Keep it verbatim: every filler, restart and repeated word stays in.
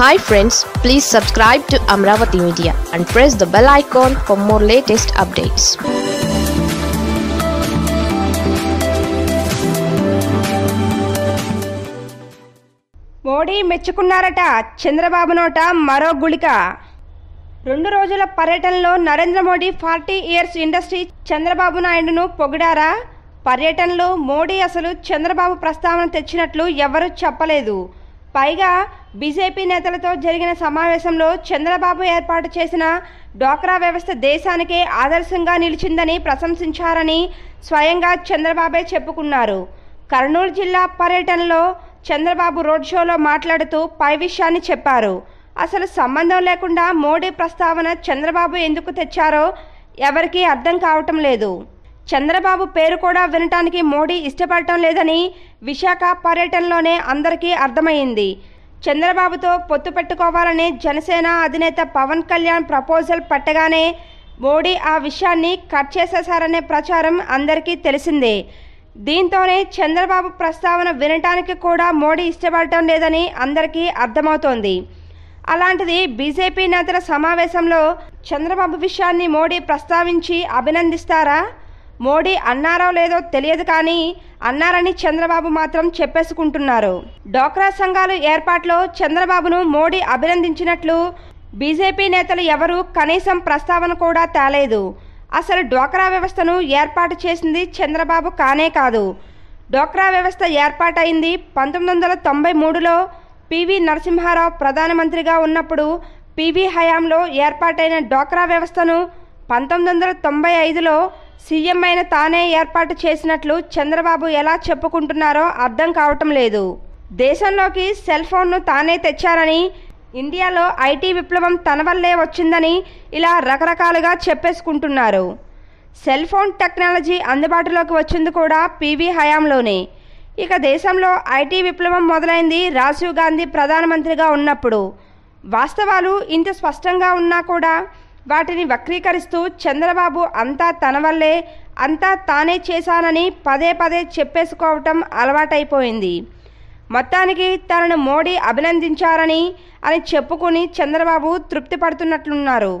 Hi friends, please subscribe to Amravati Media and press the bell icon for more latest updates. Modi మెచ్చుకున్నారట Chandrababu నోట మరో గుళిక. రెండు రోజుల పర్యటనలో Narendra Modi forty years industry Chandrababu నాయుడును పొగిడారా? పర్యటనలో మోడీ అసలు చంద్రబాబు ప్రస్తావన తెచ్చినట్లు ఎవరూ చెప్పలేదు. పైగా బీజేపీ నేతలతో జరిగిన సమావేశంలో చంద్రబాబు ఏర్పాటు చేసిన డ్వాక్రా వ్యవస్థ దేశానికే ఆదర్శంగా నిలిచిందని ప్రశంసించారని స్వయంగా చంద్రబాబే చెప్పుకున్నారు. కర్నూలు జిల్లా పర్యటనలో చంద్రబాబు రోడ్ షోలో మాట్లాడుతూ పై విషయాన్ని చెప్పారు. అసలు సంబంధం లేకుండా మోడీ ప్రస్తావన చంద్రబాబు ఎందుకు తెచ్చారో ఎవరికీ అర్థం కావటం లేదు. చంద్రబాబు పేరు కూడా వినటానికి మోడీ ఇష్టపడటం లేదని విశాఖ పర్యటనలోనే అందరికీ అర్థమైంది. చంద్రబాబుతో పొత్తు పెట్టుకోవాలని జనసేన అధినేత పవన్ కళ్యాణ్ ప్రపోజల్ పెట్టగానే మోడీ ఆ విషయాన్ని కట్ చేసేశారనే ప్రచారం అందరికీ తెలిసిందే. దీంతోనే చంద్రబాబు ప్రస్తావన వినటానికి కూడా మోడీ ఇష్టపడటం లేదని అందరికీ అర్థమవుతోంది. అలాంటిది బీజేపీ నేతల సమావేశంలో చంద్రబాబు విషయాన్ని మోడీ ప్రస్తావించి అభినందిస్తారా? మోడీ అన్నారో లేదో తెలియదు, కానీ అన్నారని చంద్రబాబు మాత్రం చెప్పేసుకుంటున్నారు. డ్వాక్రా సంఘాలు ఏర్పాటులో చంద్రబాబును మోడీ అభినందించినట్లు బీజేపీ నేతలు ఎవరూ కనీసం ప్రస్తావన కూడా తేలేదు. అసలు డ్వాక్రా వ్యవస్థను ఏర్పాటు చేసింది చంద్రబాబు కానే కాదు. డ్వాక్రా వ్యవస్థ ఏర్పాటైంది పంతొమ్మిది వందల తొంభై మూడులో పివి నరసింహారావు ప్రధానమంత్రిగా ఉన్నప్పుడు పివి హయాంలో ఏర్పాటైన డ్వాక్రా వ్యవస్థను పంతొమ్మిది వందల తొంభై ఐదులో సీఎం అయిన తానే ఏర్పాటు చేసినట్లు చంద్రబాబు ఎలా చెప్పుకుంటున్నారో అర్థం కావటం లేదు. దేశంలోకి సెల్ ఫోన్ను తానే తెచ్చారని, ఇండియాలో ఐటీ విప్లవం తన వల్లే వచ్చిందని ఇలా రకరకాలుగా చెప్పేసుకుంటున్నారు. సెల్ ఫోన్ టెక్నాలజీ అందుబాటులోకి వచ్చింది కూడా పివి హయాంలోనే. ఇక దేశంలో ఐటీ విప్లవం మొదలైంది రాజీవ్ గాంధీ ప్రధానమంత్రిగా ఉన్నప్పుడు. వాస్తవాలు ఇంత స్పష్టంగా ఉన్నా కూడా వాటిని వక్రీకరిస్తూ చంద్రబాబు అంతా తన వల్లే, అంతా తానే చేశానని పదే పదే చెప్పేసుకోవటం అలవాటైపోయింది. మొత్తానికి తనను మోడీ అభినందించారని అని చెప్పుకుని చంద్రబాబు తృప్తి పడుతున్నట్లున్నారు.